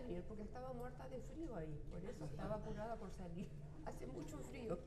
salir porque estaba muerta de frío ahí, por eso estaba apurada por salir. Hace mucho frío.